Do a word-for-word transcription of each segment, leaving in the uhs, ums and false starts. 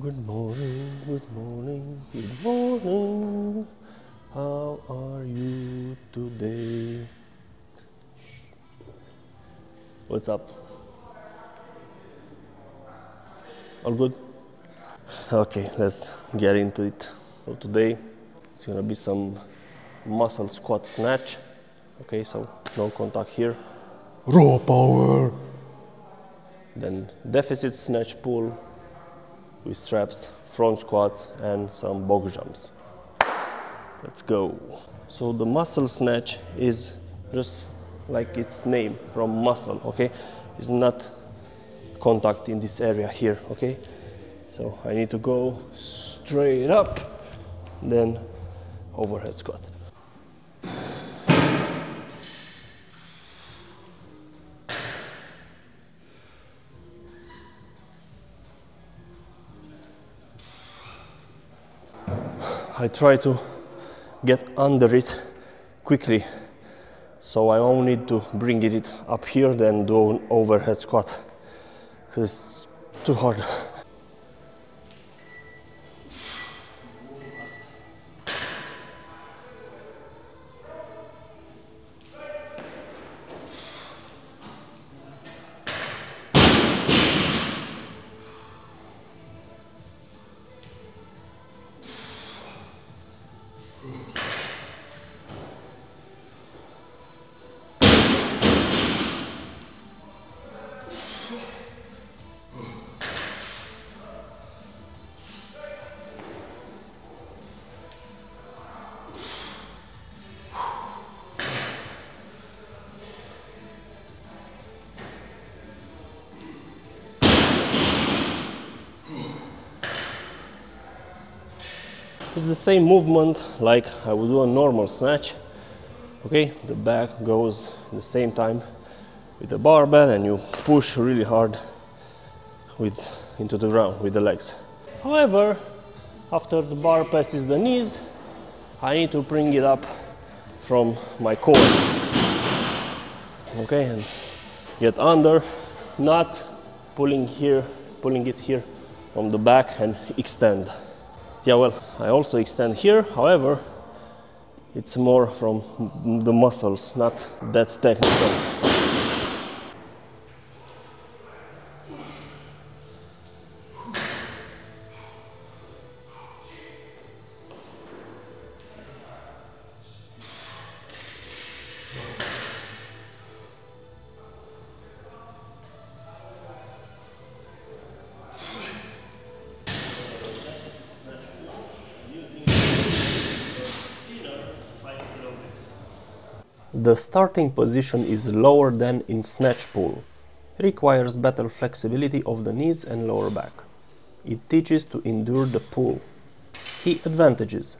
Good morning, good morning, good morning. How are you today? What's up? All good? Okay, let's get into it. So today it's gonna be some muscle squat snatch. Okay, so no contact here. Raw power. Then deficit snatch pull with straps, front squats, and some box jumps. Let's go. So the muscle snatch is just like its name, from muscle, okay? It's not contact in this area here, okay? So I need to go straight up, then overhead squat. I try to get under it quickly, so I don't need to bring it up here, then do an overhead squat, because it's too hard. It's the same movement like I would do a normal snatch, okay? The back goes at the same time with the barbell, and you push really hard with into the ground with the legs. However, after the bar passes the knees, I need to bring it up from my core, okay? And get under, not pulling here, pulling it here from the back and extend. Yeah, well, I also extend here, however, it's more from the muscles, not that technical. The starting position is lower than in snatch pull. It requires better flexibility of the knees and lower back. It teaches to endure the pull. Key advantages: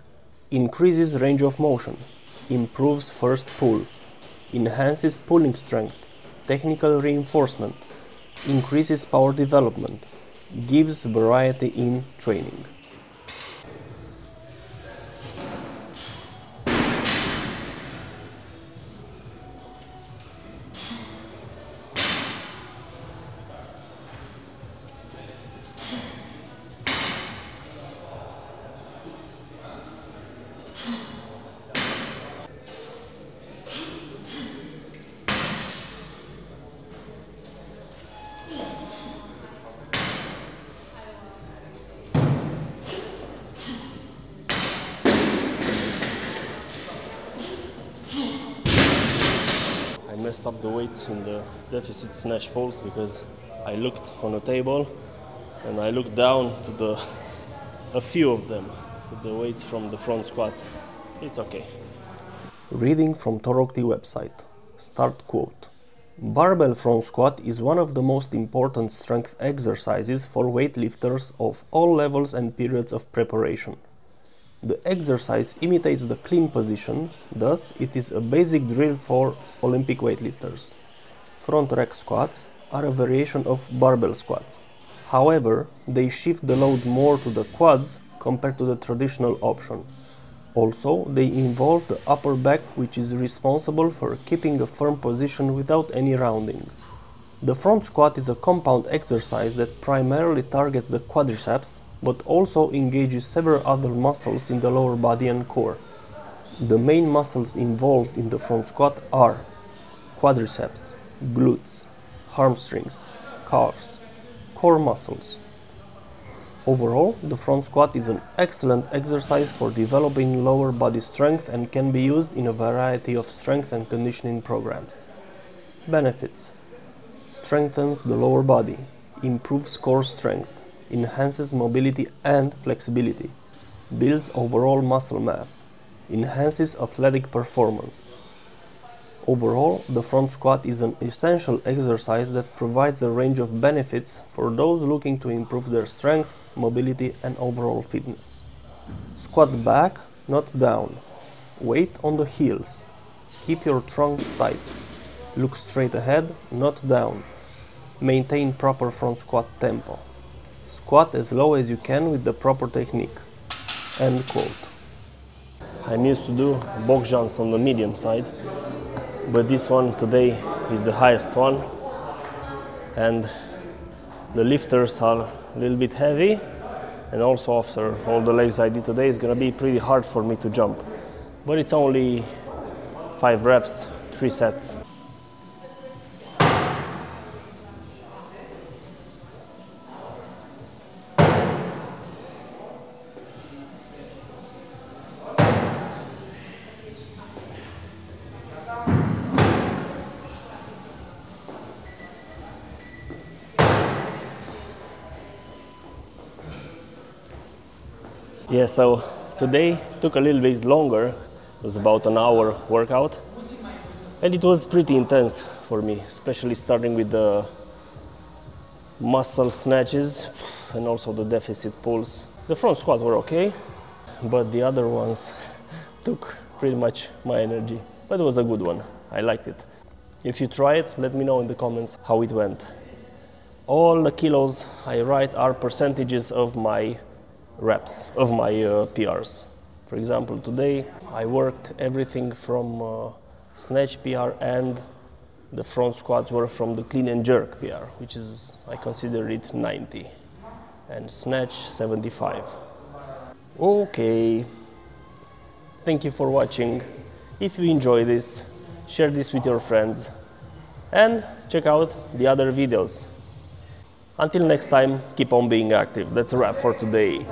increases range of motion, improves first pull, enhances pulling strength, technical reinforcement, increases power development, gives variety in training. Messed up the weights in the deficit snatch pulls because I looked on a table and I looked down to the a few of them, to the weights from the front squat. It's okay. Reading from Torokti website. Start quote. Barbell front squat is one of the most important strength exercises for weightlifters of all levels and periods of preparation. The exercise imitates the clean position, thus it is a basic drill for Olympic weightlifters. Front rack squats are a variation of barbell squats. However, they shift the load more to the quads compared to the traditional option. Also, they involve the upper back, which is responsible for keeping a firm position without any rounding. The front squat is a compound exercise that primarily targets the quadriceps, but also engages several other muscles in the lower body and core. The main muscles involved in the front squat are quadriceps, glutes, hamstrings, calves, core muscles. Overall, the front squat is an excellent exercise for developing lower body strength and can be used in a variety of strength and conditioning programs. Benefits: strengthens the lower body, improves core strength, enhances mobility and flexibility, builds overall muscle mass, enhances athletic performance. Overall, the front squat is an essential exercise that provides a range of benefits for those looking to improve their strength, mobility and overall fitness. Squat back, not down. Weight on the heels. Keep your trunk tight. Look straight ahead, not down. Maintain proper front squat tempo. Squat as low as you can with the proper technique. End quote. I'm used to do box jumps on the medium side, but this one today is the highest one, and the lifters are a little bit heavy, and also after all the legs I did today, it's gonna be pretty hard for me to jump. But it's only five reps, three sets. Yeah, so today took a little bit longer, it was about an hour workout, and it was pretty intense for me, especially starting with the muscle snatches and also the deficit pulls. The front squat were okay, but the other ones took pretty much my energy, but it was a good one, I liked it. If you try it, let me know in the comments how it went. All the kilos I write are percentages of my reps, of my uh, P Rs. For example, today I worked everything from uh, snatch P R and the front squats were from the clean and jerk P R, which is, I consider it ninety, and snatch seventy-five. Okay, thank you for watching. If you enjoy this, share this with your friends and check out the other videos. Until next time, keep on being active. That's a wrap for today.